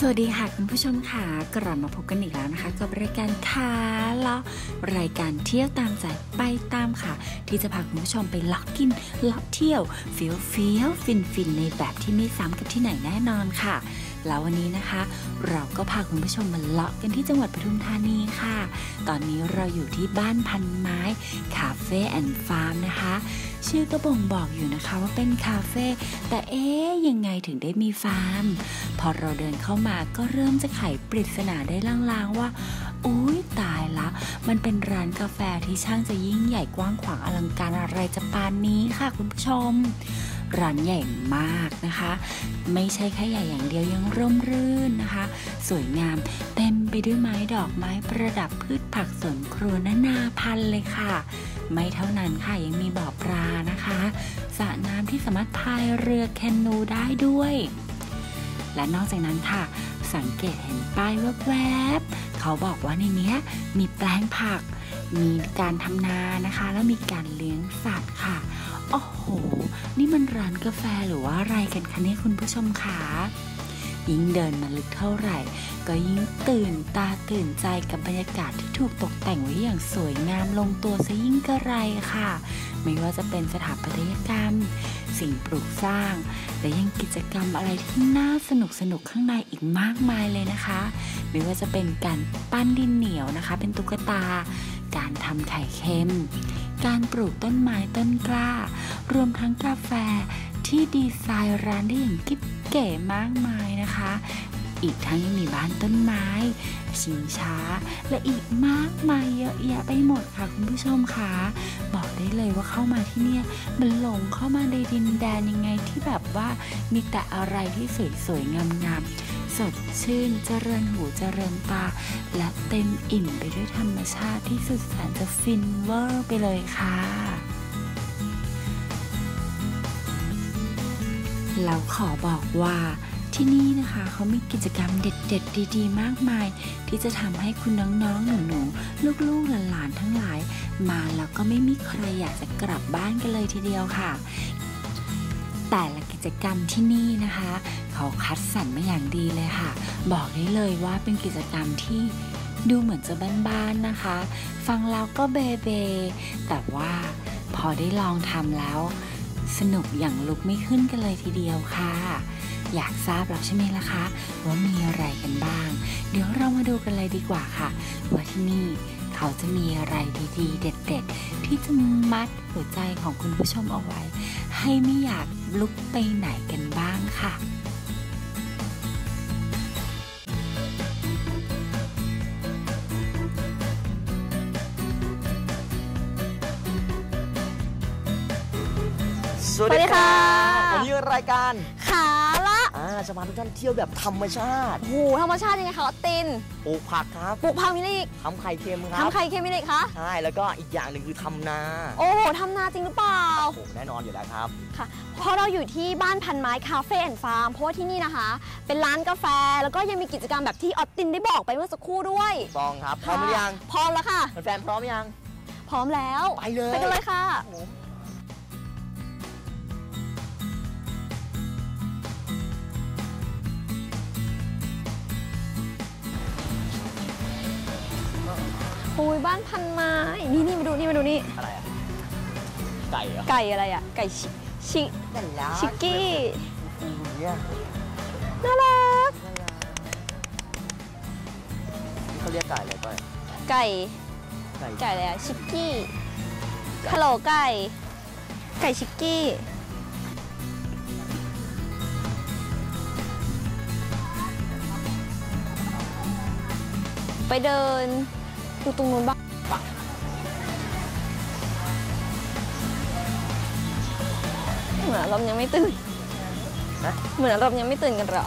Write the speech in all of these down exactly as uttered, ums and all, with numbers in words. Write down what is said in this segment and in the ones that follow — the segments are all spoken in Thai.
สวัสดีค่ะคุณผู้ชมค่ะกลับมาพบกันอีกแล้วนะคะกับรายการท้าเลาะรายการเที่ยวตามใจไปตามค่ะที่จะพาคุณผู้ชมไปเลาะกินเลาะเที่ยวเฟี้ยวเฟี้ยวฟินฟินในแบบที่ไม่ซ้ำกับที่ไหนแน่นอนค่ะแล้ววันนี้นะคะเราก็พาคุณผู้ชมมาเลาะกันที่จังหวัดปทุมธานีค่ะตอนนี้เราอยู่ที่บ้านพันไม้คาเฟ่แอนด์ฟาร์มนะคะชื่อก็บ่งบอกอยู่นะคะว่าเป็นคาเฟ่แต่เอ๊ยยังไงถึงได้มีฟาร์มพอเราเดินเข้ามาก็เริ่มจะไขปริศนาได้ลางๆว่าอุ๊ยตายละมันเป็นร้านกาแฟที่ช่างจะยิ่งใหญ่กว้างขวางอลังการอะไรจะปานนี้ค่ะคุณผู้ชมร้านใหญ่มากนะคะไม่ใช่แค่ใหญ่อย่างเดียวยังร่มรื่นนะคะสวยงามเต็มไปด้วยไม้ดอกไม้ประดับพืชผักสวนครัวนานาพันธุ์เลยค่ะไม่เท่านั้นค่ะยังมีบ่อปลานะคะสระน้ำที่สามารถพายเรือแคนูได้ด้วยและนอกจากนั้นค่ะสังเกตเห็นป้ายแวบๆเขาบอกว่าในนี้มีแปลงผักมีการทำนานะคะแล้วมีการเลี้ยงสัตว์ค่ะโอ้โหนี่มันร้านกาแฟหรือว่าอะไรกันคะเนี่ยคุณผู้ชมคะยิ่งเดินมาลึกเท่าไหร่ก็ยิ่งตื่นตาตื่นใจกับบรรยากาศที่ถูกตกแต่งไว้อย่างสวยงามลงตัวซะยิ่งกระไรค่ะไม่ว่าจะเป็นสถาปัตยกรรมสิ่งปลูกสร้างและยังกิจกรรมอะไรที่น่าสนุกสนุกข้างในอีกมากมายเลยนะคะไม่ว่าจะเป็นการปั้นดินเหนียวนะคะเป็นตุ๊กตาการทำไข่เค็มการปลูกต้นไม้ต้นกล้ารวมทั้งกาแฟที่ดีไซน์ร้านได้อย่างกิ๊บเก๋มากมายนะคะอีกทั้งยังมีบ้านต้นไม้ชิงช้าและอีกมากมายเยอะแยะไปหมดค่ะคุณผู้ชมค่ะบอกได้เลยว่าเข้ามาที่เนี่ยมันหลงเข้ามาในดินแดนยังไงที่แบบว่ามีแต่อะไรที่สวยๆงามๆสดชื่นเจริญหูเจริญตาและเต็มอิ่มไปด้วยธรรมชาติที่สุดแสนจะฟินเวอร์ไปเลยค่ะแล้วขอบอกว่าที่นี่นะคะเขามีกิจกรรมเด็ดๆดีๆมากมายที่จะทำให้คุณน้องๆหนูๆลูกๆหลานๆทั้งหลายมาแล้วก็ไม่มีใครอยากจะกลับบ้านกันเลยทีเดียวค่ะแต่ละกิจกรรมที่นี่นะคะเขาคัดสรรมาอย่างดีเลยค่ะบอกได้เลยว่าเป็นกิจกรรมที่ดูเหมือนจะบ้านๆนะคะฟังแล้วก็เบเบแต่ว่าพอได้ลองทำแล้วสนุกอย่างลุกไม่ขึ้นกันเลยทีเดียวค่ะอยากทราบแล้วใช่ไหมล่ะคะว่ามีอะไรกันบ้างเดี๋ยวเรามาดูกันเลยดีกว่าค่ะว่าที่นี่เขาจะมีอะไรดีๆเด็ดๆที่จะมัดหัวใจของคุณผู้ชมเอาไว้ให้ไม่อยากลุกไปไหนกันบ้างค่ะสวัสดีค่ะวันนี้รายการขาละจะมาทุกท่านเที่ยวแบบธรรมชาติโอ้ธรรมชาติยังไงคะตินปลูกผักครับปลูกผักมินิทำไข่เค็มครับทำไข่เค็มมินิคะใช่แล้วก็อีกอย่างหนึ่งคือทำนาโอ้โหทำนาจริงหรือเปล่าโอ้แน่นอนอยู่แล้วครับค่ะเพราะเราอยู่ที่บ้านพันไม้คาเฟ่แอนด์ฟาร์มเพราะที่นี่นะคะเป็นร้านกาแฟแล้วก็ยังมีกิจกรรมแบบที่ออตตินได้บอกไปเมื่อสักครู่ด้วยพร้อมครับพร้อมหรือยังพร้อมแล้วค่ะแฟนพร้อมยังพร้อมแล้วไปเลยไปกันเลยค่ะปูยบ้านพันไม้นี่นี่มาดูนี่มาดูนี่อะไรอะไก่อะไก่อะไรอะไก่ชิชิชิกี้น่ารักนี่เขาเรียกไก่อะไรก้อยไก่ไก่อะไรอะชิกี้ฮัลโหลไก่ไก่ชิกี้ไปเดินดูตรงนู้นบ้างเหมือนอารมณ์ยังไม่ตื่นเหมือนอารมณ์ยังไม่ตื่นกันหรอ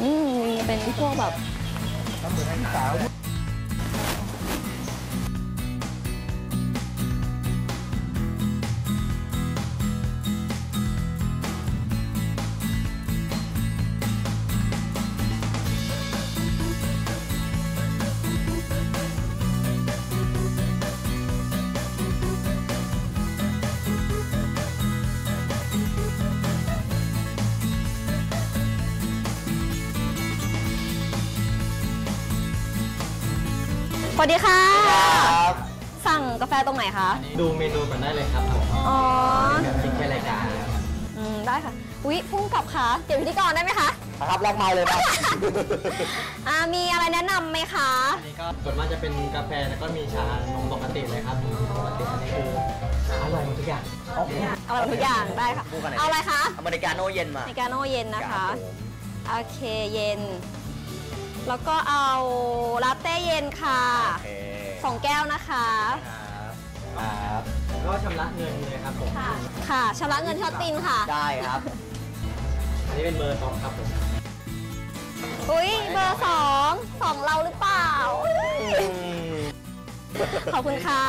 อืมเป็นพวกแบบ สวัสดีค่ะสั่งกาแฟตรงไหนคะดูเมนูก่อนได้เลยครับผมอ๋อคิดแค่รายการอืมได้ค่ะอุ๊ยพุ่งกลับค่ะเปลี่ยนพิธีกรได้ไหมคะครับแลกไม้เลยครับอ่ามีอะไรแนะนำไหมคะอันนี้ก็ส่วนมากจะเป็นกาแฟแล้วก็มีชานมปกติเลยครับปกติอันนี้คืออร่อยหมดทุกอย่างอร่อยทุกอย่างได้ค่ะเอาอะไรคะอเมริกาโน่เย็นมาอเมริกาโน่เย็นนะคะโอเคเย็นแล้วก็เอาลาเต้เย็นค่ะสองแก้วนะคะครับก็ชำระเงินเลยครับผมค่ะชำระเงินช็อตตินค่ะได้ครับอันนี้เป็นเบอร์สองครับผมอุ้ยเบอร์สองสองเราหรือเปล่าขอบคุณค่ะ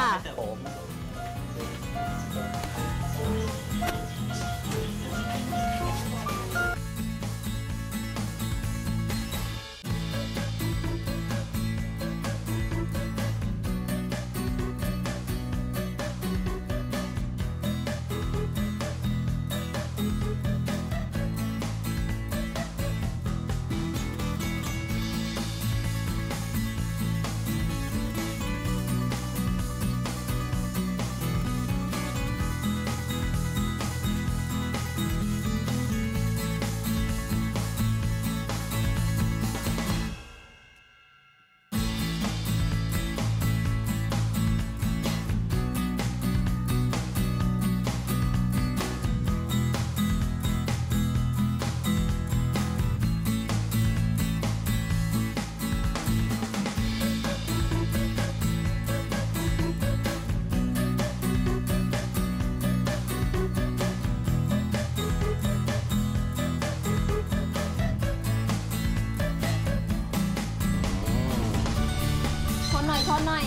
ชนหน่อย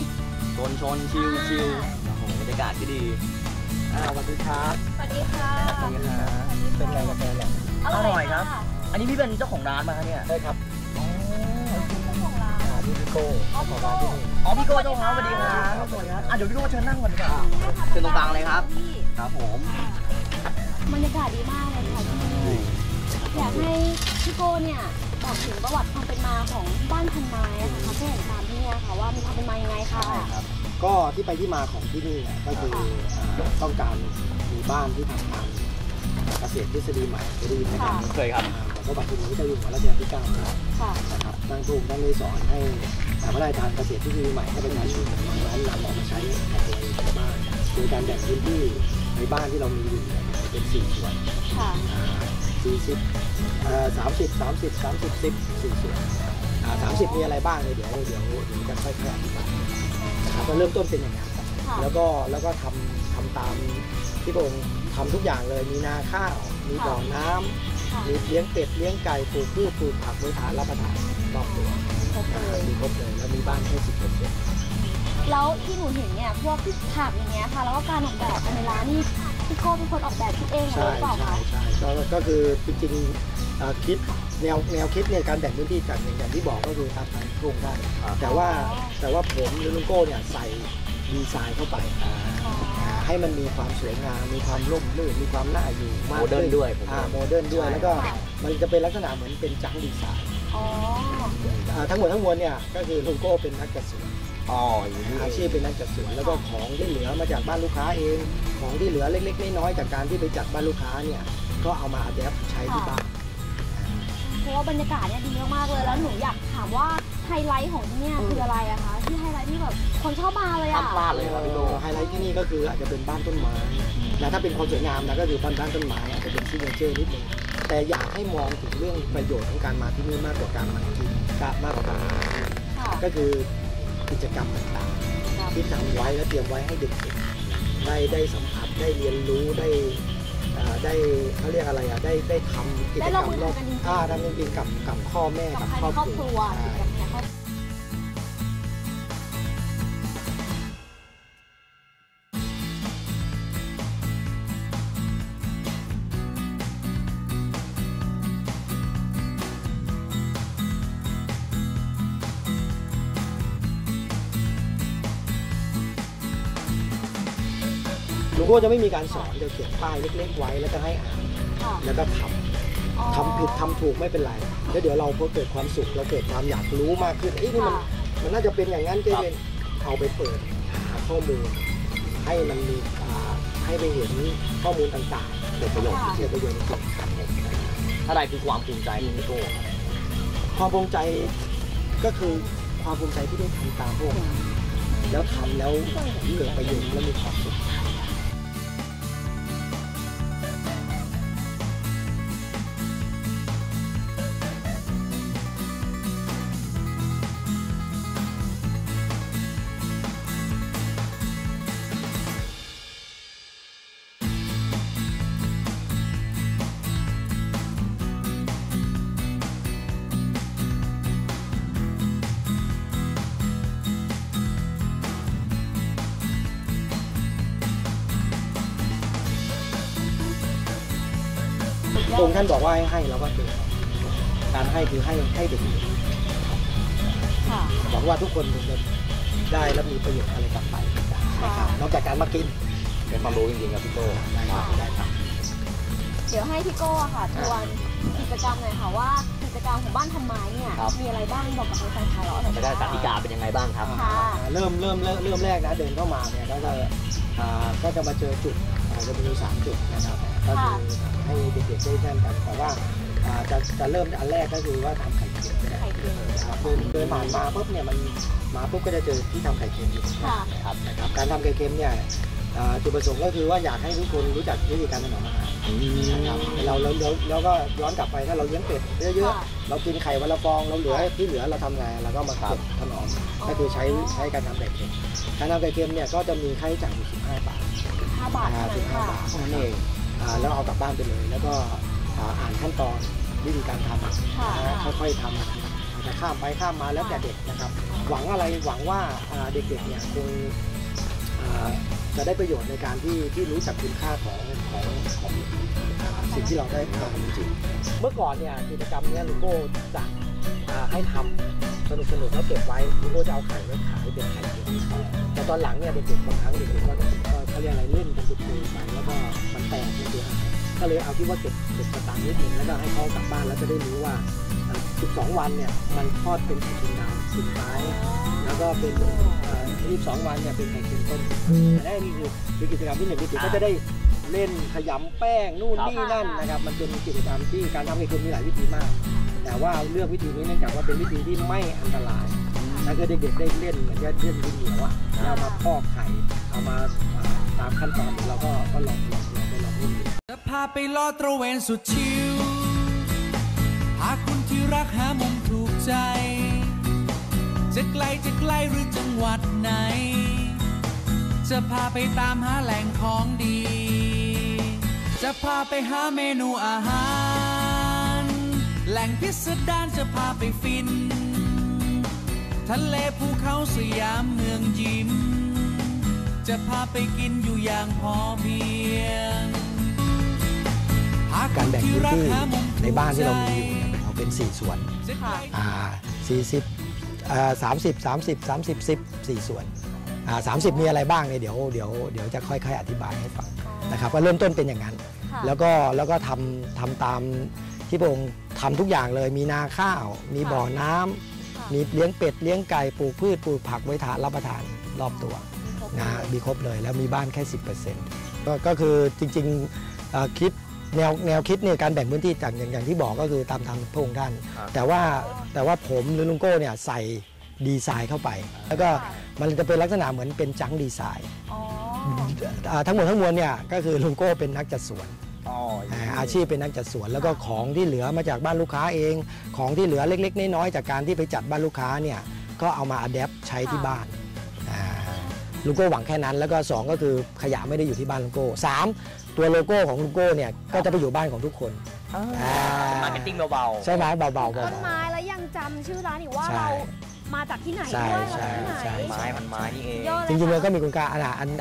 ชนชนชิวชิวโอ้โหบรรยากาศที่ดีอ้าวสวัสดีครับสวัสดีค่ะสวัสดีค่ะเป็นไงกาแฟเนี่ยอร่อยครับอันนี้พี่เป็นเจ้าของร้านมาคะเนี่ยใช่ครับอ๋อเจ้าของร้านพี่พี่โก้อ๋อพี่โก้อ๋อพี่โก้เจ้าของร้านสวัสดีครับสวัสดีครับอ่ะเดี๋ยวพี่โก้เชิญนั่งก่อนดีกว่าเชิญตรงกลางเลยครับครับผมบรรยากาศดีมากเลยค่ะพี่อยากให้พี่โก้เนี่ยบอกถึงประวัติความเป็นมาของบ้านพันไม้นะคะเขาเชื่อตามที่เนี่ยค่ะว่ามีความเป็นมายังไงค่ะก็ที่ไปที่มาของที่นี่ก็คือต้องการมีบ้านที่ทำทางเกษตรทฤษฎีใหม่ทฤษฎีใหม่เคยครับพระบาทสมเด็จพระเจ้าอยู่หัวรัชกาลที่เก้านะครับท่านทูตท่านได้สอนให้สามารถได้ทางเกษตรทฤษฎีใหม่ให้ประชาชนน้อมนำออกมาใช้ในตัวบ้านโดยการแบ่งพื้นที่ในบ้านที่เรามีอยู่เป็นสี่ส่วนสี่สิบสามสิบสามสิบสามสิบสิบสี่ส่วนสามสิบมีอะไรบ้างเลยเดี๋ยวเดี๋ยวเดี๋ยวจะค่อยๆอธิบายนะครับเริ่มต้นเป็นอย่างนั้นแล้วก็แล้วก็ทำทำตามที่พระองค์ทำทุกอย่างเลยมีนาข้าวมีบ่อน้ำมีเลี้ยงเป็ดเลี้ยงไก่ปลูกพืชปลูกผักบริหารรับประทานรอบตัวมีครบเลยแล้วมีบ้านแค่สิบเปอร์เซ็นต์แล้วที่หนูเห็นเนี่ยพวกพืชผักอย่างเงี้ยค่ะแล้วก็การออกแบบในร้านนี่พี่โก้เป็นคนออกแบบคิดเองหรือเปล่าคะใช่ใช่ก็คือจริงๆคิดแนวแนวคิดเนี่ยการแบ่งพื้นที่จากอย่างที่บอกก็คือตามการโครงได้แต่ว่าแต่ว่าผมหรือลุงโก้เนี่ยใส่ดีไซน์เข้าไปให้มันมีความสวยงามมีความร่มรื่นมีความน่าอยู่มากโมเดิร์นด้วยโมเดิร์นด้วยแล้วก็มันจะเป็นลักษณะเหมือนเป็นจังดีไซน์ทั้งหมดทั้งมวลเนี่ยก็คือลุงโก้เป็นนักจัดสวนอาชีพเป็นนักจัดสวนแล้วก็ของที่เหลือมาจากบ้านลูกค้าเองของที่เหลือเล็กๆน้อยๆจากการที่ไปจัดบ้านลูกค้าเนี่ยก็เอามาอัดแอปใช้ที่บ้านเพราะว่าบรรยากาศเนี่ยดีมากๆเลยแล้วหนูอยากถามว่าไฮไลท์ของที่นี่คืออะไรอะคะที่ไฮไลท์ที่แบบคนชอบมาเลยอะบ้านเลยครับพี่โก้ไฮไลท์ที่นี่ก็คืออาจจะเป็นบ้านต้นไม้นะถ้าเป็นความสวยงามนะก็คือบ้านบ้านต้นไม้อาจจะเป็นซิกเนเจอร์นิดนึงแต่อยากให้มองถึงเรื่องประโยชน์ของการมาที่นี่มากกว่าการมากินมากกว่าการมาก็คือกิจกรรมต่างๆที่ทำไว้และเตรียมไว้ให้เด็กๆได้ได้สัมผัสได้เรียนรู้ได้ได้เขาเรียกอะไรอ่ะได้ได้ทำกิจกรรมรอบอ่าทำจริงๆกับกับพ่อแม่กับครอบครัวลุงโก้จะไม่มีการสอนเดี๋ยวเขียนป้ายเล็กๆไว้แล้วก็ให้อ่านแล้วก็ทำทำผิดทำถูกไม่เป็นไรแล้วเดี๋ยวเราพอเกิดความสุขเราเกิดความอยากรู้มากขึ้นเอ๊ะนี่มัน มันน่าจะเป็นอย่างนั้นเจ๊เป็นเอาไปเปิดหาข้อมูลให้มันมีให้ไปเห็นข้อมูลต่างๆเกิดประโยชน์เกิดประโยชน์สุดถ้าใดคือความภูมิใจของพี่โก้ความภูมิใจก็คือความภูมิใจที่ได้ทำตามพวกแล้วทำแล้วเกิดประโยชน์และมีความสุขตรงท่านบอกว่าให้ให้เราก็คือการให้คือให้ให้เด็กหวังว่าทุกคนจะได้และมีประโยชน์อะไรกลับไปนอกจากการมากินเป็นความรู้จริงๆครับพี่โก้ได้ครับเดี๋ยวให้พี่โก้ค่ะชวนกิจกรรมหน่อยค่ะว่ากิจกรรมของบ้านทำไม้เนี่ยมีอะไรบ้างบอกกับแฟนๆเราหน่อยได้กติกาเป็นยังไงบ้างครับเริ่มเริ่มเริ่มแรกนะเดินเข้ามาเนี่ยก็จะก็จะมาเจอจุดจะมีสามจุดนะครับก็คือให้เด็กๆได้เล่นกันแต่ว่าจะจะเริ่มอันแรกก็คือว่าทำไข่เค็มนะครับเดินผ่านมาปุ๊บเนี่ยมันมาปุ๊บก็จะเจอที่ทำไข่เค็มอยู่นะครับนะครับการทำไข่เค็มเนี่ยจุดประสงค์ก็คือว่าอยากให้ทุกคนรู้จักวิธีการถนอมอาหารนะครับเราเราเราก็ย้อนกลับไปถ้าเราเลี้ยงเป็ดเยอะๆเรากินไข่วันละฟองเราเหลือที่เหลือเราทำไงเราก็มาเก็บถนอมก็คือใช้ใช้การทำไข่เค็มการทำไข่เค็มเนี่ยก็จะมีค่าใช้จ่ายอยู่สิบห้าบาทสิบห้าบาทนั่นเองแล้วเอากลับบ้านไปเลยแล้วก็อ่านขั้นตอนวิธีการทำค่อยๆทำจะข้ามไปข้ามมาแล้วแต่เด็กนะครับหวังอะไรหวังว่าเด็กๆเนี่ยคงจะได้ประโยชน์ในการที่ที่รู้จักคุณค่าของของของสิ่งที่เราได้ทำจริงๆเมื่อก่อนเนี่ยกิจกรรมนี้ลุงโก้จะให้ทำสนุกๆแล้วเก็บไว้ลุงโก้จะเอาไข่ไว้ขายเป็นไข่เค็มแต่ตอนหลังเนี่ยเด็กๆบางครั้งเด็กๆก็เขาเรียกอะไรเล่นกันสุดเลยไปแล้วก็มันแตกมันเสียหายก็เลยเอาที่ว่าเก็บเก็บตังค์นิดนึงแล้วก็ให้เขากลับบ้านแล้วจะได้รู้ว่าสิบสองวันเนี่ยมันทอดเป็นไข่เค็มดาวสุดท้ายแล้วก็เป็นยี่สิบสองวันเนี่ยเป็นไข่เค็มต้นได้นี่คือกิจกรรมที่หนึ่งก็จะได้เล่นขยำแป้งนู่นนี่นั่นนะครับมันเป็นกิจกรรมที่การทำไข่เค็มมีหลายวิธีมากแต่ว่าเลือกวิธีนี้เนื่องจากว่าเป็นวิธีที่ไม่อันตรายแล้วก็เด็กๆได้เล่นเหมือนกับเล่นดินเหนียวอ่ะเอามาพอกไข่เอามาตามขั้นตอนเราก็ก็ลองลองลองไปลองดูจะพาไปลอดตระเวนสุดชิวหาคุณที่รักหามุมถูกใจจะไกลจะใกล้หรือจังหวัดไหนจะพาไปตามหาแหล่งของดีจะพาไปหาเมนูอาหารแหล่งพิสดารจะพาไปฟินทะเลภูเขาสยามเมืองยิ้มจะพาไปกินอยู่อย่างพอเพียงการแบ่งพื้นที่ในบ้านที่เรามีอยู่เนี่ยเราเป็นสี่ส่วนอ่าสี่สิบอ่าสามสิบสามสิบสามสิบสิบสี่ส่วนอ่าสามสิบมีอะไรบ้างเนี่ยเดี๋ยวเดี๋ยวเดี๋ยวจะค่อยๆอธิบายให้ฟังนะครับก็เริ่มต้นเป็นอย่างนั้นแล้วก็แล้วก็ทำทำตามที่พระองค์ทำทุกอย่างเลยมีนาข้าวมีบ่อน้ำมีเลี้ยงเป็ดเลี้ยงไก่ปลูกพืชปลูกผักไว้ทานรับประทานรอบตัวนะมีครบเลยแล้วมีบ้านแค่ สิบเปอร์เซ็นต์ ก็ก็คือจริงๆคิดแนวแนวคิดเนี่ยการแบ่งพื้นที่จากอย่างอย่างที่บอกก็คือตามทางพระองค์ท่านแต่ว่าแต่ว่าผมหรือลุงโก้เนี่ยใส่ดีไซน์เข้าไปแล้วก็มันจะเป็นลักษณะเหมือนเป็นจังดีไซน์ทั้งหมดทั้งมวลเนี่ยก็คือลุงโก้เป็นนักจัดสวนอาชีพเป็นนักจัดสวนแล้วก็ของที่เหลือมาจากบ้านลูกค้าเองของที่เหลือเล็กๆน้อยๆจากการที่ไปจัดบ้านลูกค้าเนี่ยก็เอามาอัดแอปใช้ที่บ้านลุงโก้หวังแค่นั้นแล้วก็สองก็คือขยะไม่ได้อยู่ที่บ้านลุงโก้สามตัวโลโก้ของลุงโก้เนี่ยก็จะไปอยู่บ้านของทุกคนมาร์เก็ตติ้งเบาๆใช่ไหมเบาๆต้นไม้แล้วยังจำชื่อร้านอีกว่าเรามาจากที่ไหนด้วยไม้พันไม้นี่เองจริงๆแล้วก็มีคุณค่า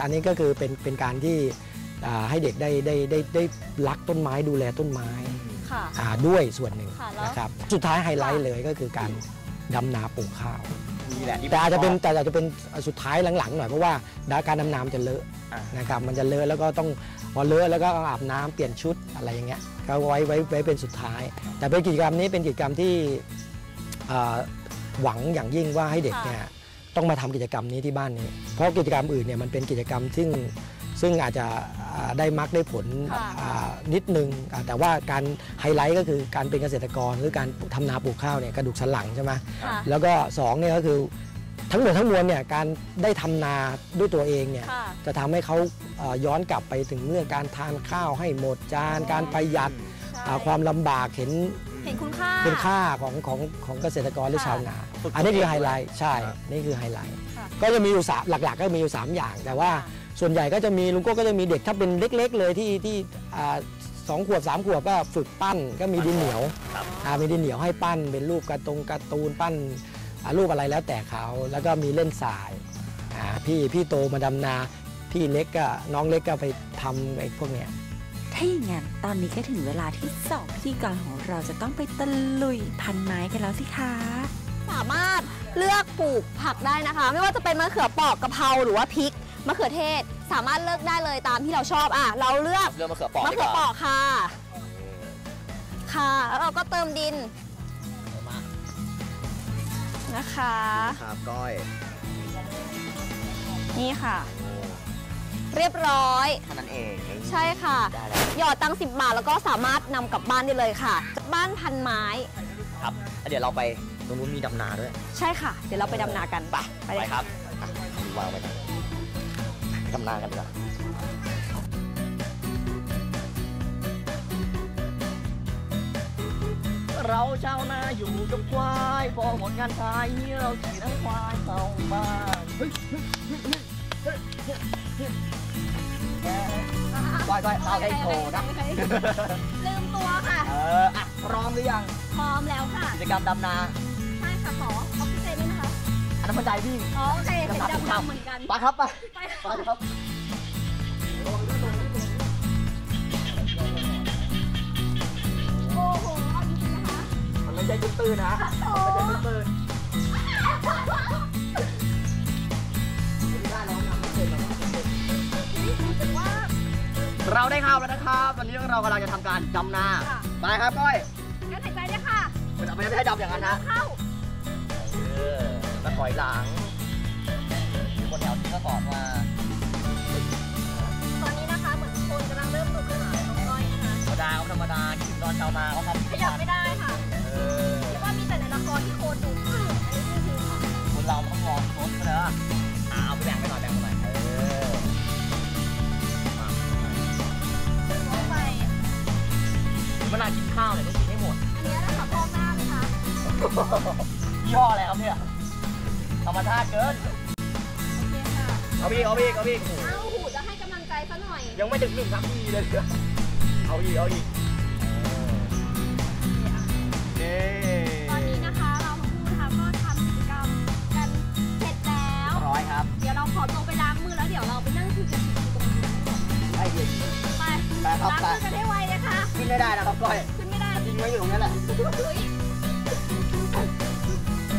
อันนี้ก็คือเป็นเป็นการที่ให้เด็กได้ได้ได้ได้รักต้นไม้ดูแลต้นไม้ด้วยส่วนหนึ่งนะครับสุดท้ายไฮไลท์เลยก็คือการดำนาปลูกข้าวแต่อาจจะเป็นแต่อาจจะเป็นสุดท้ายหลังๆหน่อยเพราะว่าการดำน้ำจะเลอะนะครับมันจะเลอะแล้วก็ต้องพอเลอะแล้วก็อาบน้ำเปลี่ยนชุดอะไรอย่างเงี้ยก็ไว้ไว้ไว้เป็นสุดท้ายแต่เป็นกิจกรรมนี้เป็นกิจกรรมที่ หวังอย่างยิ่งว่าให้เด็กเนี่ยต้องมาทำกิจกรรมนี้ที่บ้านนี้เพราะกิจกรรมอื่นเนี่ยมันเป็นกิจกรรมซึ่งซึ่งอาจจะได้มรรคได้ผลนิดนึงแต่ว่าการไฮไลท์ก็คือการเป็นเกษตรกรหรือการทำนาปลูกข้าวเนี่ยกระดูกสันหลังใช่ไหมแล้วก็สองเนี่ยก็คือทั้งหมดทั้งมวลเนี่ยการได้ทำนาด้วยตัวเองเนี่ยจะทำให้เขาย้อนกลับไปถึงเรื่องการทานข้าวให้หมดจานการประหยัดความลำบากเห็นเห็นคุณค่าเป็นค่าของของของเกษตรกรหรือชาวนาอันนี้คือไฮไลท์ใช่นี่คือไฮไลท์ก็จะมีอยู่สามหลักๆก็มีอยู่สามอย่างแต่ว่าส่วนใหญ่ก็จะมีลุงโก้ก็จะมีเด็กถ้าเป็นเล็กๆเลยที่ที่สองขวบสามขวบก็ฝึกปั้นก็มีดินเหนียวมีดินเหนียวให้ปั้นเป็นรูปการ์ตูนการ์ตูนปั้นรูปอะไรแล้วแต่เขาแล้วก็มีเล่นทรายพี่พี่โตมาดำนาพี่เล็กก็น้องเล็กก็ไปทำไอ้พวกเนี้ยถ้าอย่างงั้นตอนนี้ก็ถึงเวลาที่สองพิธีกรของเราจะต้องไปตะลุยพันไม้กันแล้วสิคะสามารถเลือกปลูกผักได้นะคะไม่ว่าจะเป็นมะเขือเปราะกะเพราหรือว่าพริกมะเขือเทศสามารถเลือกได้เลยตามที่เราชอบอ่ะเราเลือกเลือกมะเขือเปราะมะเขือเปราะค่ะค่ะแล้วเราก็เติมดินนะคะครับก้อยนี่ค่ะเรียบร้อยเท่านั้นเองใช่ค่ะหยอดตังค์สิบบาทแล้วก็สามารถนำกลับบ้านได้เลยค่ะบ้านพันไม้ครับเดี๋ยวเราไปตรงนู้นมีดำนาด้วยใช่ค่ะเดี๋ยวเราไปดำนากันไปไปเลยครับวางไปดำนากันดีกว่าเราเจ้านาอยู่กับควายพอหมดงานทายเราขี่ทั้งควายเข้าบ้านควายควายเอาไอ้โถนะลืมตัวค่ะเอออ่ะพร้อมหรือยังพร้อมแล้วค่ะกิจกรรมดำนาใช่ค่ะขอออกซิเจนด้วยนะคะอันนั้นมันใจพี่อ๋อโอเคดำนาเหมือนกันไปครับไปไปครับโอ้โหไม่ใช่ตื่นนะไม่ใช่ตื่นเราได้ข้าวแล้วนะครับตอนนี้เรากำลังจะทำการดำนาไปครับก้อยงั้นหายใจด้วยค่ะไม่ได้ดำอย่างนั้นนะเข้าเออมาถอยหลังมีคนแถวนี้ก็สอนมาตอนนี้นะคะเหมือนคนกำลังเริ่มตกกระหน่ำของก้อยนะคะธรรมดาธรรมดาที่นอนชาวนาเขาทำขยับไม่ได้ค่ะว่ามีแต่ในละครที่โคตรดุคนเราต้องมองโคตรเลยอ่ะเอาไปแบ่งไปหน่อยแบ่งไปหน่อยเออเข้าไปเวลากินข้าวเนี่ยต้องกินให้หมดอันนี้นะคะพ่อหน้าไหมคะย่ออะไรครับเนี่ยธรรมชาติเกินโอเคค่ะเอาพี่เอาพี่เอาพี่เอาหูจะให้กำลังใจซะหน่อยยังไม่ถึงหนึ่งนาทีเลยเอาอีกเอาอีกตอนนี้นะคะเราทั้งคู่นะคะก็ทำกิจกรรมกันเสร็จแล้วร้อยครับเดี๋ยวเราขอตัวไปล้างมือแล้วเดี๋ยวเราไปนั่งคุยกันตรงนี้ไปไปล้างมือกันให้ไวนะคะขึ้นไม่ได้นะครับก้อยขึ้นไม่ได้จริงไม่อยู่งั้นแหละ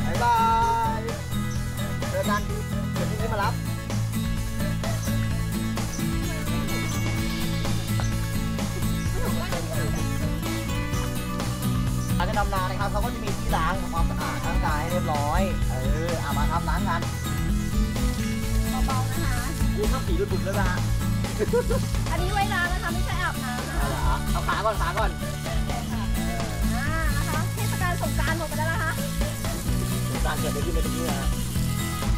บ๊ายบายเจอกันเดี๋ยวพรุ่งนี้มารับการจะดำนานะครับเขาก็จะมีที่ล้างทำความสะอาดร่างกายให้เรียบร้อยเออเอามาทำล้างกันเบาๆนะคะดูข้าวสีดูดุดแล้วนะอันนี้ไว้ล้างนะคะไม่ใช่อาบน้ำนะคะเอาขาก่อนขาก่อนอ่านะคะเทศกาลสงกรานต์หมดไปแล้วนะคะสงกรานต์เกิดไปที่ไหนที่นะ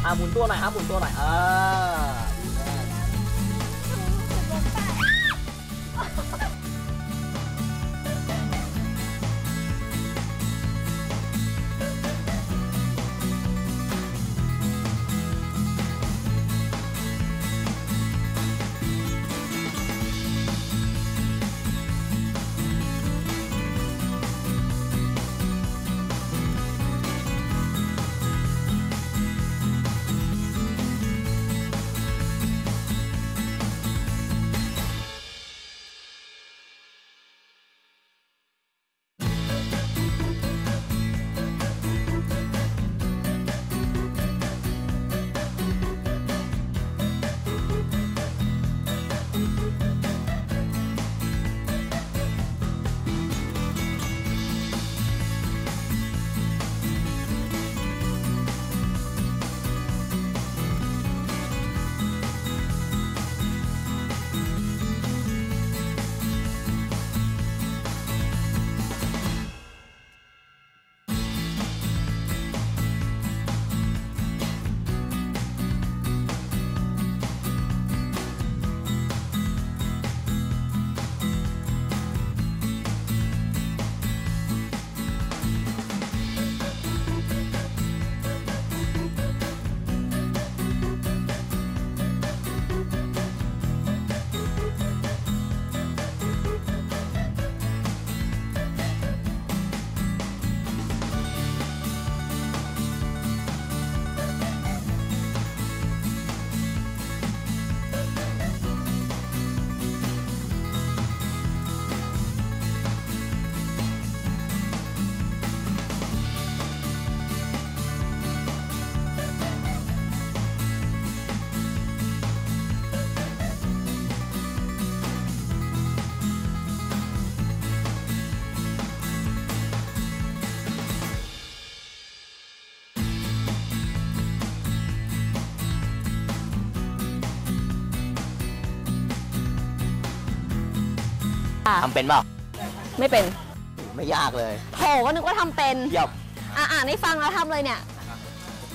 อ่าหมุนตัวหน่อยครับหมุนตัวหน่อยเออ ค่ะทำเป็นเปล่าไม่เป็นไม่ยากเลยโถก็นึกว่าทำเป็นหยบอ่าอ่านให้ฟังแล้วทำเลยเนี่ย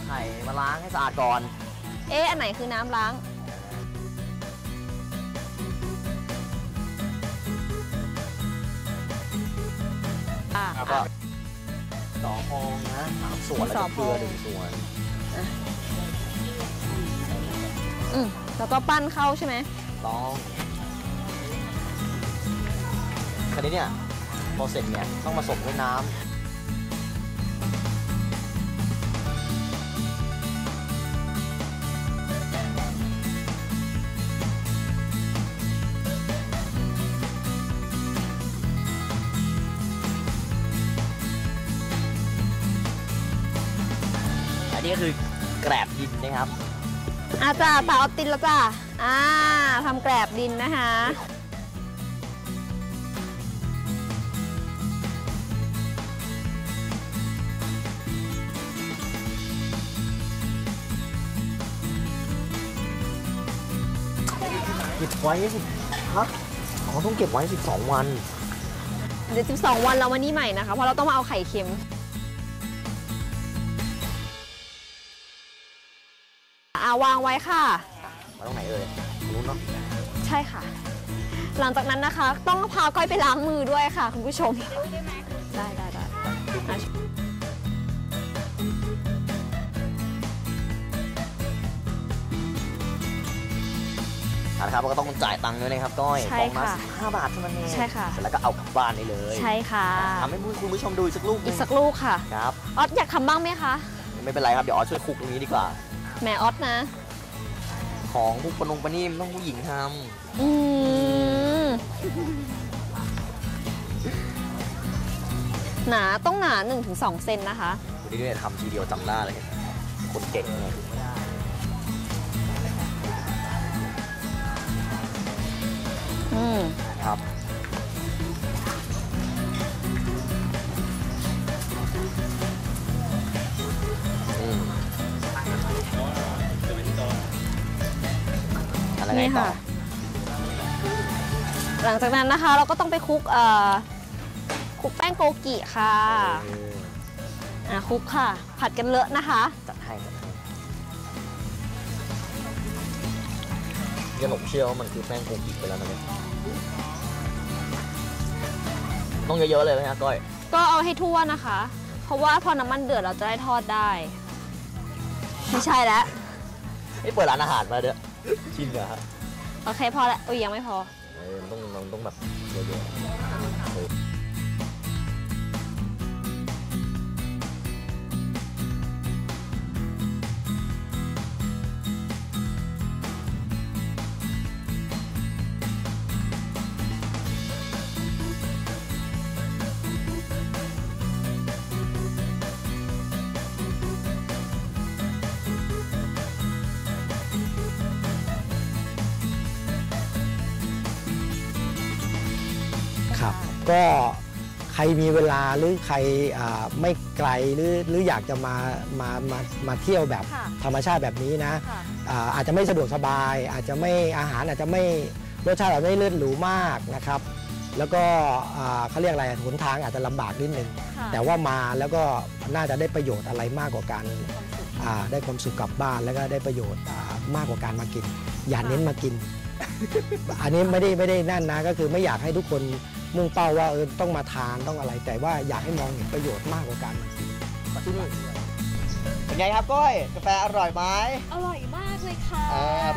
ไข่มาล้างให้สะอาดก่อนเอ๊ะอันไหนคือน้ำล้างอ่าก็สองฟองนะสามส่วนแล้วเกลือหนึ่งส่วนอืมแล้วก็ปั้นเข้าใช่ไหมต้องคราวนี้เนี่ยพอเสร็จเนี่ยต้องผสมด้วยน้ำนี่ก็คือแกลบดินนะครับอาจ้าป่าออตินแล้วจ้าอ่าทำแกลบดินนะคะเก็บไว้สิครับเขาต้องเก็บไว้สิบสองวันเดี๋ยวสิบสองวันเรามานี่ใหม่นะคะเพราะเราต้องมาเอาไข่เค็มวางไว้ค่ะมาตรงไหนเอ่ยรู้เนาะใช่ค่ะหลังจากนั้นนะคะต้องพาก้อยไปล้างมือด้วยค่ะคุณผู้ชมได้ได้ได้นะครับก็ต้องจ่ายตังค์ด้วยนะครับก้อยฟองละห้าบาทเท่านั้นเองใช่ค่ะแล้วก็เอากลับบ้านได้เลยใช่ค่ะทำให้คุณผู้ชมดูสักลูกอีกสักลูกค่ะครับออสอยากทำบ้างไหมคะไม่เป็นไรครับเดี๋ยวออสช่วยคุกตรงนี้ดีกว่าแหมออสนะของผู้ปนงปนิ่มต้องผู้หญิงทำอืมหนาต้องหนา หนึ่งถึงสอง เซนนะคะวันนี้เนี่ยทำทีเดียวจำหน้าเลยคนเก่งเลยอืมครับนี่ค่ะหลังจากนั้นนะคะเราก็ต้องไปคลุกเอ่อคลุกแป้งโกกิค่ะอ่ะคลุกค่ะผัดกันเลอะนะคะจัดให้จัดให้ขนมเชี่ยวมันคือแป้งโกกิไปแล้วนะเนี่ยต้องเยอะๆเลยนะก้อยก็เอาให้ทั่วนะคะเพราะว่าพอน้ำมันเดือดเราจะได้ทอดได้ไม่ใช่แล้วนี่เปิดร้านอาหารมาเด้อชิมเหรอครับโอเคพอแล้วโอ้ยยังไม่พอเออมันต้องมันต้องแบบเยอะก็ใครมีเวลาหรือใครไม่ไกลหรือหรืออยากจะมามามามาเที่ยวแบบธรรมชาติแบบนี้นะอาจจะไม่สะดวกสบายอาจจะไม่อาหารอาจจะไม่รสชาติอาจจะไม่เลิศหรูมากนะครับแล้วก็เขาเรียกอะไรหนทางอาจจะลำบากนิดนึงแต่ว่ามาแล้วก็น่าจะได้ประโยชน์อะไรมากกว่าการได้ความสุขกลับบ้านแล้วก็ได้ประโยชน์มากกว่าการมากินอย่าเน้นมากินอันนี้ไม่ได้ไม่ได้นั่นนะก็คือไม่อยากให้ทุกคนมุ่งเป้าว่าต้องมาทานต้องอะไรแต่ว่าอยากให้มองเห็นประโยชน์มากกว่าการมากินที่นี่เป็นไงครับก้อยกาแฟอร่อยไหมอร่อยมากเลยค่ะ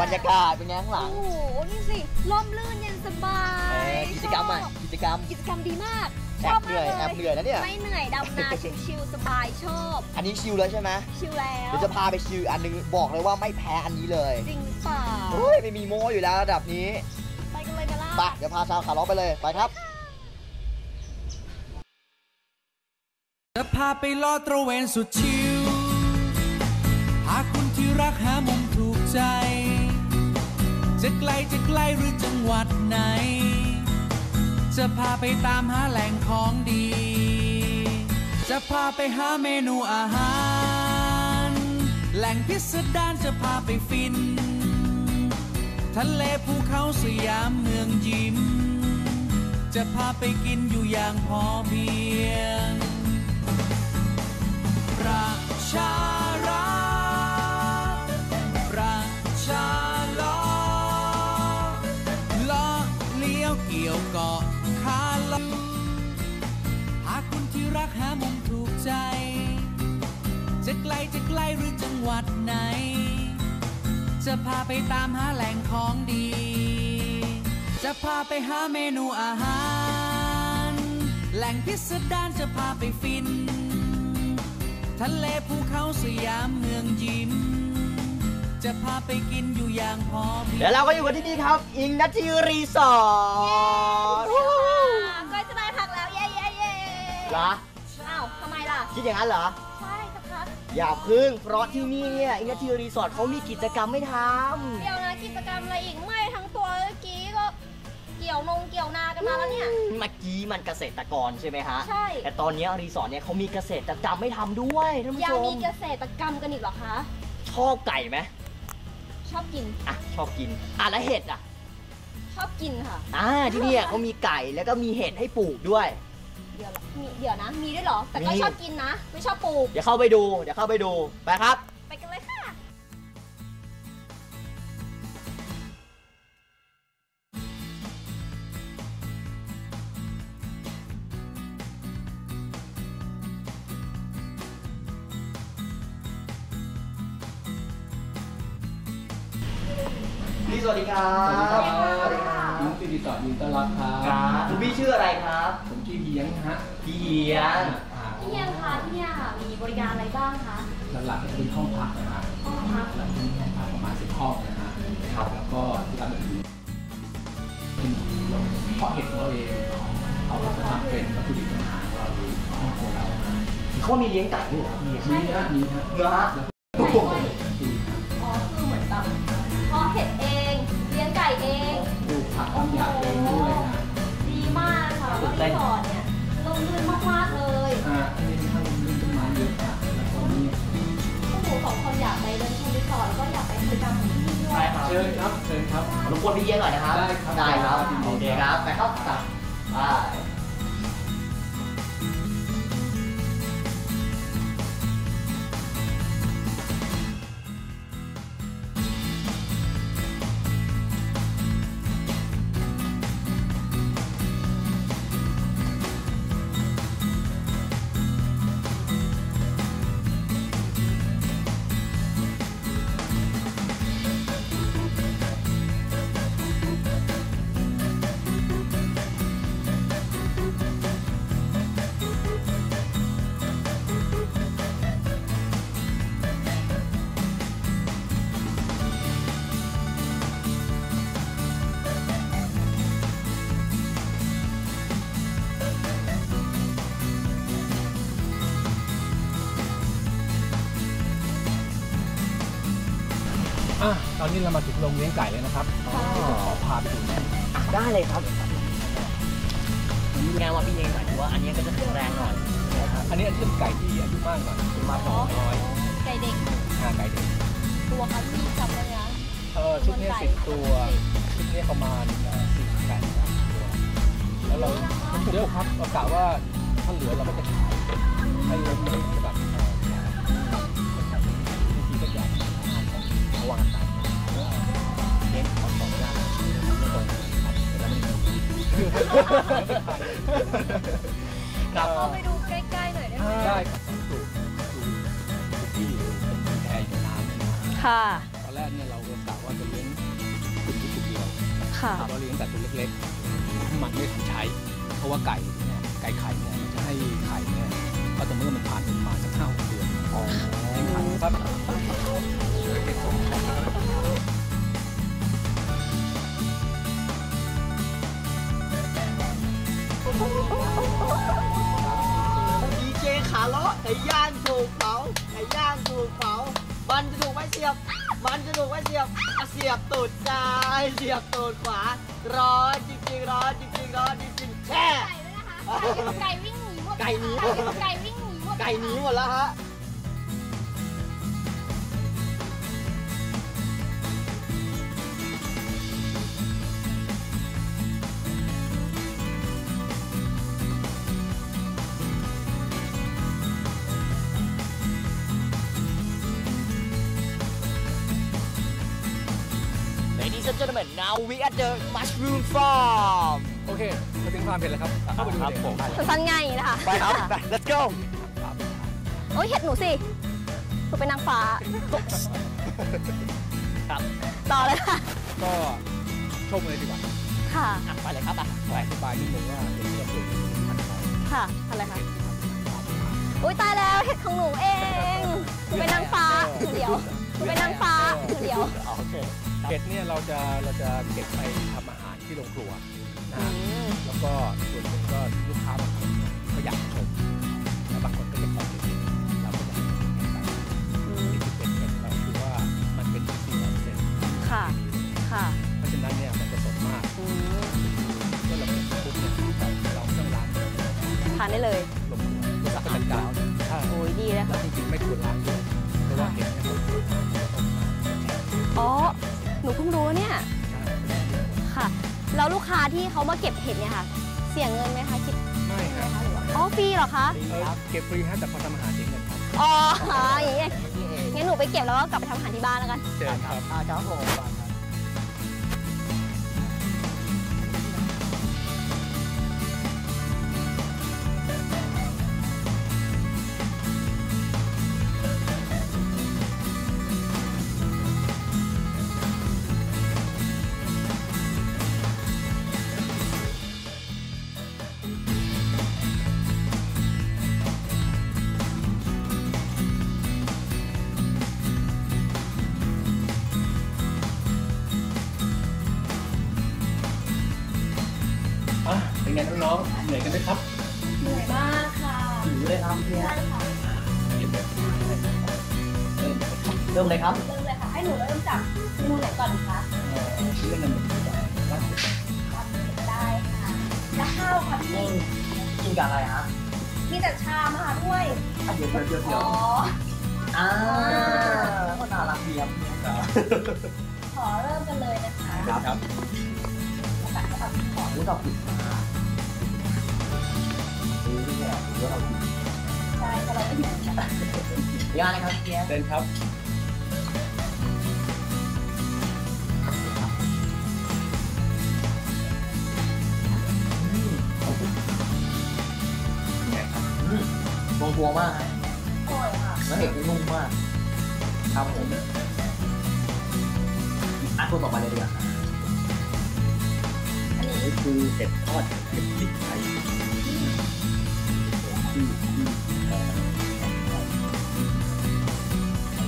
บรรยากาศเป็นไงข้างหลังโอ้โหนี่สิลมลื่นเย็นสบายกิจกรรมใหม่กิจกรรมกิจกรรมดีมากชอบมากเลยแอบเหนื่อยนะเนี่ยไม่เหนื่อยดำนาชิลๆสบายชอบอันนี้ชิลเลยใช่ไหมชิลแล้วเดี๋ยวจะพาไปชิลอันนึงบอกเลยว่าไม่แพ้อันนี้เลยจริงเปล่าเฮ้ยไม่มีโม้อยู่แล้วระดับนี้ไปกันเลยมาล่าไปเดี๋ยวพาชาวขาล้อไปเลยไปครับจะพาไปลอดตระเวนสุดชิลพาคุณที่รักหามุมถูกใจจะไกลจะใกล้หรือจังหวัดไหนจะพาไปตามหาแหล่งของดีจะพาไปหาเมนูอาหารแหล่งพิสดารจะพาไปฟินทะเลภูเขาสยามเมืองยิ้ม จะพาไปกินอยู่อย่างพอเพียงประชารัฐประชาล้อล้อเลี้ยวเกี่ยวเกาะขาล้อหาคุณที่รักหามุมถูกใจจะไกลจะใกล้หรือจังหวัดไหนจะพาไปตามหาแหล่งของดีจะพาไปหาเมนูอาหารแหล่งพิสดารจะพาไปฟินทะเลภูเขาสยามเมืองยิ้มจะพาไปกินอยู่อย่างพอเพียงเดี๋ยวเราก็อยู่กันที่นี่ครับอิงนัททีรีสอร์ทก็จะไปพักแล้วเย่เย่เย่เหรออ้าวทำไมล่ะคิดอย่างนั้นเหรอใช่ครับอย่าพึ่งเพราะที่นี่เนี่ยอิงนัททีรีสอร์ทเขามีกิจกรรมไม่ทำเดี๋ยวนะกิจกรรมอะไรอีกไม่ทั้งตัวเมื่อกี้ก็เกี่ยวนงเกี่ยวนากันมาแล้วเนี่ยเมื่อกี้มันเกษตรกรใช่ไหมฮะใช่แต่ตอนนี้รีสอร์ทเนี่ยเขามีเกษตรกรรมไม่ทำด้วยท่านผู้ชมยังมีเกษตรกรรมกันอีกเหรอคะชอบไก่ไหมชอบกินอ่ะชอบกินอ่ะแล้วเห็ดอ่ะชอบกินค่ะอ่าที่นี่เขามีไก่แล้วก็มีเห็ดให้ปลูกด้วยเดี๋ยวมีเดี๋ยวนะมีด้วยเหรอแต่ก็ชอบกินนะไม่ชอบปลูกเดี๋ยวเข้าไปดูเดี๋ยวเข้าไปดูไปครับไปกันเลยค่ะสวัสดีครับสวัสดีครับอิงนัททีรีสอร์ทยินต้อนรับครับคุณพี่ชื่ออะไรครับผมชื่อเฮียงฮะพี่เฮียงพี่เฮียงคะที่เนี่ยค่ะมีบริการอะไรบ้างคะหลักๆจะเป็นห้องพักนะฮะห้องพักหลักๆมีห้องพักประมาณสิบห้องนะฮะครับแล้วก็ที่เราเป็นเพาะเห็ดของเราเองเอาไปทำเป็นวัตถุดิบอาหารเราเองห้องของเราเขามีเลี้ยงไก่ด้วยมีนะมีนะเยอะฮะอ๋อคือเหมือนแบบเพาะเห็ดเองเองดูผักต้นยาเองด้วยนะดีมากค่ะรีสอร์ทเนี่ยลงทุนมากๆเลยอ่าอันนี้ถ้าลงทุนประมาณเยอะค่ะแล้วก็มีพวกหนูสองคนอยากไปเดินชมรีสอร์ทแล้วก็อยากไปกิจกรรมของที่นี่ด้วยใช่ครับเชิญครับเชิญครับรบกวนพี่เยี่ยงหน่อยนะครับได้ครับได้ครับโอเคครับไปครับไปตอนนี้เรามาถึงโรงเลี้ยงไก่แล้วนะครับที่จะขอพาไปดูนะได้เลยครับงานว่าพี่เลี้ยงไก่ถือว่าอันนี้ก็จะแข็งแรงหน่อยอันนี้เป็นไก่ที่อายุมากกว่าประมาณสองร้อยไก่เด็กห้าไก่เด็กตัวเขาที่จำเลยนะเออชุดนี้สิบตัวชุดนี้ประมาณสี่แปดตัวแล้วเราเดี๋ยวครับเรากะว่าถ้าเหลือเราก็จะขายให้เราไม่จะแบบวิธีก็จะระวังกันเราไปดูใกล้ๆหน่อยได้ไหมได้ดูดูที่อยู่เป็นแพอยู่น้ำค่ะตอนแรกเนี่ยเรากะว่าจะเลี้ยงกุ่มที่กุ่มเดียวค่ะเราเลี้ยงแต่ตัวเล็กๆมันไม่ถึงใช้เพราะว่าไก่เนี่ยไก่ไข่เนี่ยจะให้ไข่เนี่ยก็แต่เมื่อมันผ่านประมาณสักห้าหกเดือนอ๋อให้ไข่ครับดีเจขาเลาะไก่ย่างถูกเผาไก่ย่างถูกเผามันจะถูกไว้เสียบมันจะถูกไว้เสียบเสียบตูดซ้ายเสียบตูดขวาร้อนจริงๆร้อนจริงๆร้อนจริงๆแช่ไก่วิ่งหนีหมดไก่หนีไก่วิ่งหนีหมดไก่หนีหมดแล้วฮะ and gentlemen, now we at the mushroom farm. Okay, มาถึงฟาร์มเห็ดแล้วครับเข้าไปดูเลยสั้นๆง่ายนะคะไปครับ let's go โอ้ยเห็ดหนูสิหนูเป็นนางฟ้าครับต่อเลยค่ะก็ชมเลยดีกว่าค่ะไปเลยครับไปอธิบายนิดนึงว่าเห็ดที่เราปลูกพันธุ์อะไรค่ะพันธุ์อะไรคะอุ้ยตายแล้วเห็ดของหนูเองหนูเป็นนางฟ้าเดี๋ยวหนูเป็นนางฟ้าเดี๋ยวโอเคเห็ดเนี่ยเราจะเราจะเก็บไปทำอาหารที่โรงครัวนะแล้วก็ส่วนหนึ่งก็ลูกค้าบางคนก็อยากชมบางคนก็อยากกินเราก็อยากกินนี่คือเป็นเห็ดเราคือว่ามันเป็นสิ่งอันเสร็จค่ะค่ะเพราะฉะนั้นเนี่ยมันจะสดมากก็เราเป็นปุ๊บเนี่ยเราต้องล้างทานได้เลยรู้จักกันดาวโอ้ยดีนะคะจริงๆไม่ควรล้างเลยเพราะว่าเห็ดเนี่ยมันต้องอ๋อหนูเพิ่งรู้เนี่ยค่ะแล้วลูกค้าที่เขามาเก็บเห็ดเนี่ยค่ะเสียเงินไหมคะคิดไม่ครับอ๋อฟรีเหรอคะเก็บฟรีฮะแต่พอทำอาหารเองเลยครับอ๋ออย่างนี้งั้นหนูไปเก็บแล้วก็กลับไปทำอาหารที่บ้านแล้วกันเชิญครับอาจารย์ผมเป็นไงน้องๆเหนื่อยกันไหมครับเหนื่อยมากค่ะหิวเลยครับเนี่ยเริ่มเลยครับเริ่มเลยค่ะให้หนูเริ่มจากเมนูไหนก่อนคะเริ่มจากลาบเป็ดลาบเป็ดได้ค่ะแล้วข้าวค่ะพี่กินกับอะไรฮะมีแต่ชามค่ะด้วยเดี๋ยวเดี๋ยวเดี๋ยวอ๋ออ่าก็น่ารักดีครับขอเริ่มกันเลยนะคะครับของรู้ดอกผิดมาดูดิเนี่ยรู้ดอกผิดใช่แต่เราไม่เห็นยากนะครับเพียเดินครับเนี่ยครับโมโหมากโอ้ยค่ะแล้วเห็นก็นุ่มมากครับผมอ่ะตัวต่อไปเลยดีกว่านี่คือเห็ดทอดเห็ดพริกไทยที่ที่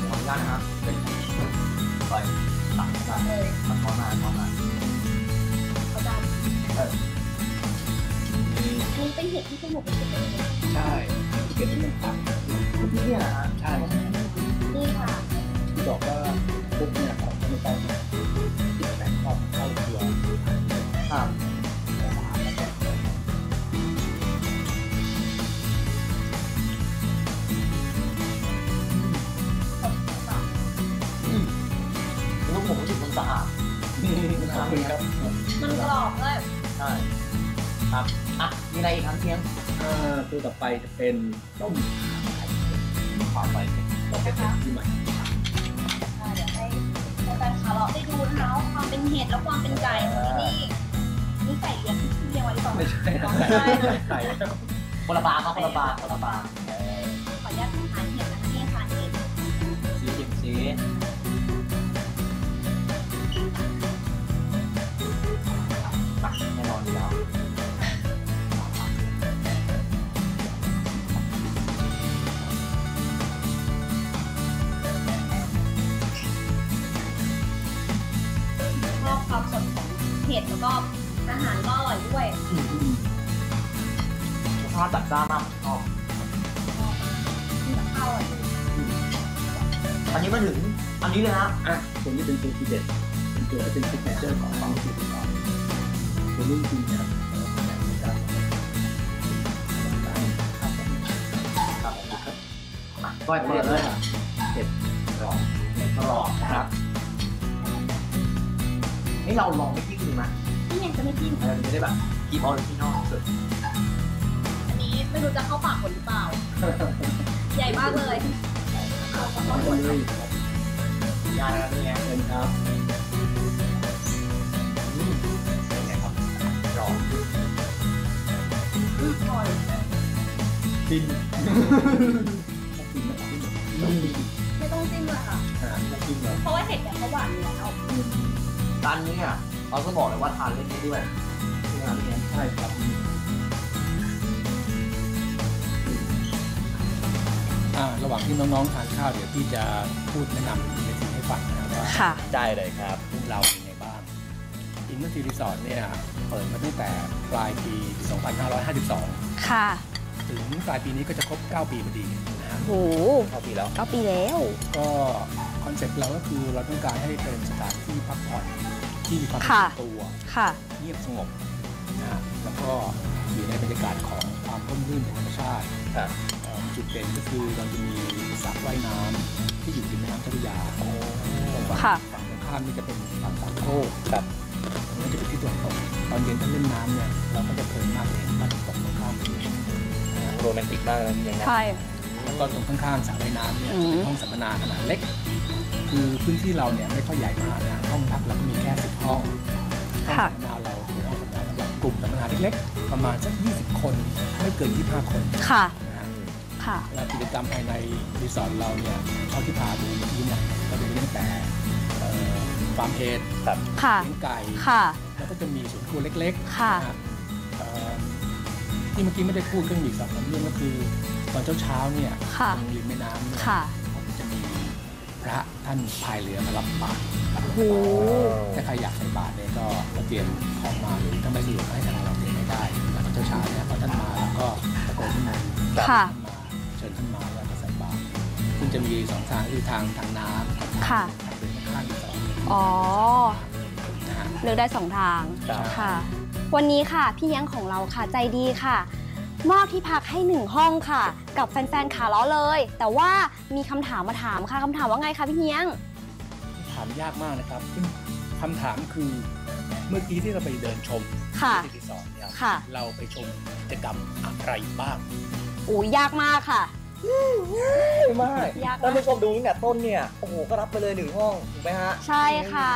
ขออนุญาตนะครับเป็นใส่ตักตักตักทอดมาทอดมาเขาดำเออมันเป็นเห็ดที่สนุกใช่เห็ดที่มันตักนี่เนี่ยนะใช่นี่ค่ะที่บอกว่าปุ๊บเนี่ยของจะไม่ต้องติดแต่งขอบเข้าตัวครับอืมแล้วผมรู้สึกมันสะอาดครับมันกรอบเลยใช่ครับอ่ะมีอะไรอีกครับเพียงเออตัวต่อไปจะเป็นต้มไข่ขอไปเป็นต้มไข่ที่ใหม่เดี๋ยวให้อาจารย์ขาเลาะได้ดูนะคะความเป็นเห็ดและความเป็นไก่ของที่นี่นี่ไก่เลี้ยงที่เลี้ยงไว้หรือเปล่าไม่ใช่ไก่คนละบาครับคนละบาคนละบาขออนุญาตทานเห็ดนะคะนี่ทานเห็ดสีเขียวสีแน่นอนแล้วชอบความสดของเห็ดแล้วก็อาหารก็อร่อยด้วยรสชาติจัดจ้านมากชอบข้าวอ่ะอันนี้มาถึงอันนี้เลยนะอ่ะส่วนนี้เป็นตัวที่เด็ดเป็นตัวที่เป็นซิกเนเจอร์ของบางสิ่งของตัวนี้จริงนะครับก้อยเปิดเลยเห็ดกรอบเห็ดกรอบนะครับนี่เราลองไปที่กินมาที่ยังจะไม่กินเราจะได้แบบกินออริจินอลสุดอันนี้ไม่รู้จะเข้าปากหรือเปล่าใหญ่มากเลยเข้าปากหมดเลยยาอะไรเนี่ยเงินครับ จิ้มไม่ต้องจิ้มเลยค่ะเพราะว่าเห็ดเนี่ยเขาหวานอยู่แล้วร้านนี้เนี่ยเราก็บอกเลยว่าทานเล่นได้ด้วยงานเลี้ยงใช่ครับระหว่างที่น้องๆทานข้าวเดี๋ยวพี่จะพูดแนะนำในสิ่งให้ฟังนะครับว่าได้เลยครับพวกเราอยู่ในบ้านอินเตอร์ซีรีสอร์ทเนี่ยเปิดมาตั้งแต่ปลายปีสองพันห้าร้อยห้าสิบสองค่ะถึงปลายปีนี้ก็จะครบเก้าปีพอดีนะโอ้เก้าปีแล้วเก้าปีแล้วก็คอนเซ็ปต์เราก็คือเราต้องการให้เป็นสถานที่พักผ่อนที่มีความเป็นตัวเงียบสงบนะแล้วก็อยู่ในบรรยากาศของความร่มรื่นของธรรมชาติจุดเด่นก็คือเราจะมีสระว่ายน้ำที่อยู่ริมแม่น้ำเจ้าพระยาฝั่งฝั่งตรงข้ามนี่จะเป็นฝั่งสามโคกครับมันจะเป็นที่ตกตกตอนเย็นถ้าเล่นน้ำเนี่ยเราก็จะเพลินมากเห็นบ้านตกตรงข้ามโรแมนติกมากเลยอย่างนี้ใช่แล้วก็ตรงข้างๆสระว่ายน้ำเนี่ยเป็นห้องสัมมนาขนาดเล็กคือพื้นที่เราเนี่ยไม่ค่อยใหญ่มากนะห้องพักเราก็มีแค่สิบห้องห้องสัมมนาเราคือห้องสัมมนาสำหรับกลุ่มสัมมนาเล็กๆประมาณสักยี่สิบคนไม่เกินยี่สิบห้าคนค่ะและกิจกรรมภายในรีสอร์ทเราเนี่ยเท่าที่พาดูที่เนี่ยก็จะมีตั้งแต่ฟาร์มเฮดเลี้ยงไก่แล้วก็จะมีสวนครัวเล็กๆที่เมื่อกี้ไม่ได้พูดเรื่องอีกสองสามเรื่องก็คือตอนเช้าๆเนี่ยตรงริมแม่น้ำเนี่ยก็จะมีพระท่านพายเรือมารับบาตรถ้าใครอยากใส่บาตรเนี่ยก็เตรียมของมาหรือถ้าไม่สะดวกให้ทางเราเตรียมให้ได้แล้วตอนเช้าๆเนี่ยพอท่านมาแล้วก็ตะโกนขึ้นมาเชิญท่านมาแล้วก็ใส่บาตรซึ่งจะมีสองทางคือทางทางน้ำค่ะเป็นข้างสองอ๋อเลือกได้สองทางค่ะวันนี้ค่ะพี่เลี้ยงของเราค่ะใจดีค่ะมอบที่พักให้หนึ่งห้องค่ะกับแฟนๆขาล้อเลยแต่ว่ามีคำถามมาถามค่ะคำถามว่าไงคะพี่เลี้ยงถามยากมากนะครับคำถามคือเมื่อกี้ที่เราไปเดินชมที่รีสอร์ทเนี่ยเราไปชมกิจกรรมอะไรบ้างโอ้ยากมากค่ะไม่ ท่านผู้ชมดูตั้งแต่ต้นเนี่ยโอ้โหก็รับไปเลยหนึ่งห้องถูกไหมฮะใช่ค่ะ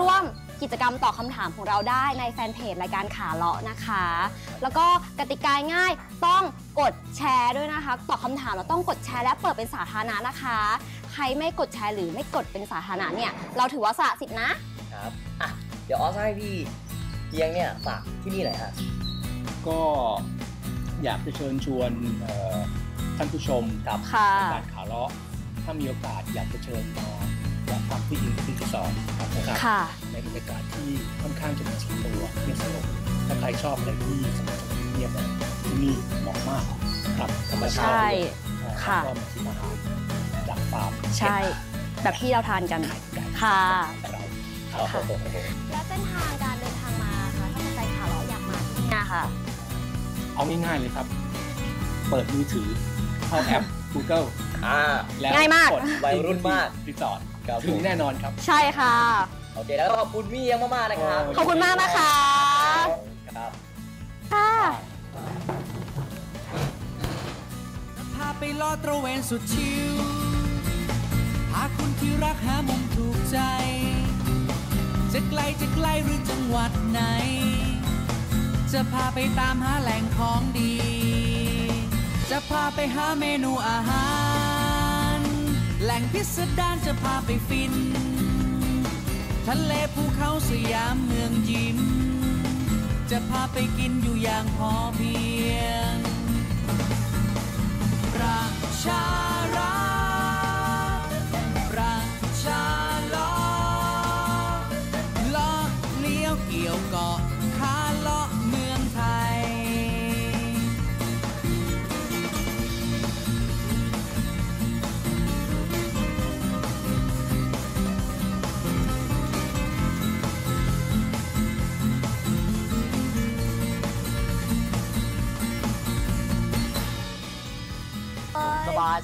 ร่วมกิจกรรมตอบคำถามของเราได้ในแฟนเพจรายการขาเลาะนะคะแล้วก็กติกาง่ายต้องกดแชร์ด้วยนะคะตอบคำถามเราต้องกดแชร์และเปิดเป็นสาธารณะนะคะใครไม่กดแชร์หรือไม่กดเป็นสาธารณะเนี่ยเราถือว่าสละสิทธิ์นะครับอ่ะเดี๋ยวออสให้พี่เลี้ยงเนี่ยฝากที่นี่หน่อยฮะก็อยากจะเชิญชวนท่านผู้ชมกับการขาเลาะถ้ามีโอกาสอยากจะเชิญมาและทำที่อินที่รีสอร์ทนะครับในบรรยากาศที่ค่อนข้างจะเป็นชิลตัวเงียบสงบถ้าใครชอบอะไรที่สงบเงียบแบบที่นี่เหมาะมากครับธรรมชาติค่ะก็มาชิมอาหารจากฟาร์มใช่แบบที่เราทานกันค่ะแล้วเส้นทางการเดินทางมาค่ะถ้าใครขาเลาะอยากมาที่นี่ค่ะเอาง่ายๆเลยครับเปิดมือถือเข้าแอป Google แล้วง่ายมากวัยรุ่นมากรีสอร์ทถึงแน่นอนครับใช่ค่ะโอเคแล้วขอบคุณพี่เลี้ยงมากๆนะครับขอบคุณมากนะคะครับค่ะพาไปลอดตระเวนสุดชิลหาคุณที่รักหามุมถูกใจจะไกลจะใกล้หรือจังหวัดไหนจะพาไปตามหาแหล่งของดีจะพาไปหาเมนูอาหารแหล่งพิสดารจะพาไปฟินทะเลภูเขาสยามเมืองยิ้มจะพาไปกินอยู่อย่างพอเพียงประชารักประชาล้อล้อเลี้ยวเกี่ยวเกาะ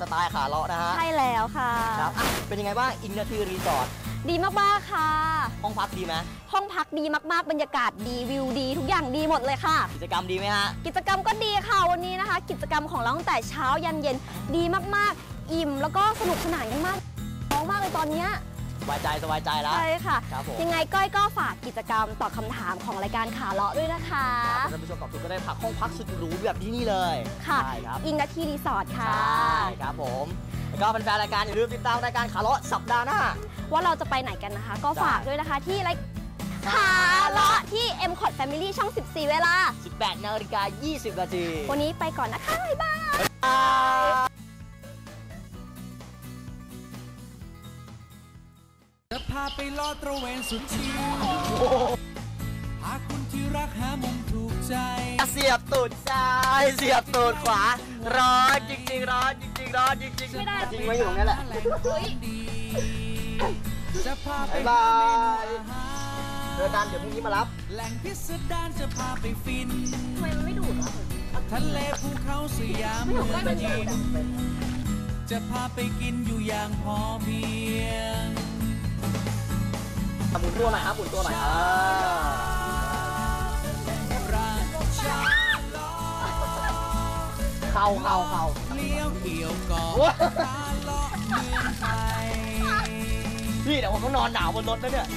สไตล์ขาเลาะนะฮะใช่แล้วค่ะครับเป็นยังไงบ้างอินเตอร์ซีรีสอร์ทดีมากๆค่ะห้องพักดีไหมห้องพักดีมากๆบรรยากาศดีวิวดีทุกอย่างดีหมดเลยค่ะกิจกรรมดีไหมฮะกิจกรรมก็ดีค่ะวันนี้นะคะกิจกรรมของเราตั้งแต่เช้ายันเย็นดีมากๆอิ่มแล้วก็สนุกสนานกันมากมากเลยตอนนี้ บายใจสบายใจแล้วใช่ค่ะยังไงก้อยก็ฝากกิจกรรมตอบคำถามของรายการขาเลาะด้วยนะคะท่านผู้ชมขอบคุณก็ได้พักห้องพักสุดหรูแบบที่นี่เลยค่ะอิงนาทีรีสอร์ทค่ะใช่ครับผมแล้วก็เป็นแฟนรายการอย่าลืมติดตามรายการขาเลาะสัปดาห์หน้าว่าเราจะไปไหนกันนะคะก็ฝากด้วยนะคะที่รายขาเลาะที่ เอ็ม คอท Family ช่องสิบสี่เวลา สิบแปดนาฬิกายี่สิบนาทีวันนี้ไปก่อนนะคะบ๊ายบายจะพาไปลอดตระเวนสุดชิวหาคุณที่รักหามุมถูกใจเสียบตูดซ้ายเสียบตูดขวาร้อนจริงๆร้อนจริงๆร้อนจริงๆไม่ได้จริงไว้อยู่ตรงนี้แหละจะพาไปบายเดินดันเดี๋ยวพรุ่งนี้มารับแหล่งพิสดารจะพาไปฟินทำไมมันไม่ดูดวะทะเลภูเขาสยามเมืองจีนจะพาไปกินอยู่อย่างพอเพียงหมุนตัวหน่อยครับหมุนตัวหน่อยเข่าเข่าเข่าเลี้ยวเกี่ยวก่อนพี่เดี๋ยวผมต้องนอนหนาวบนรถนะเนี่ย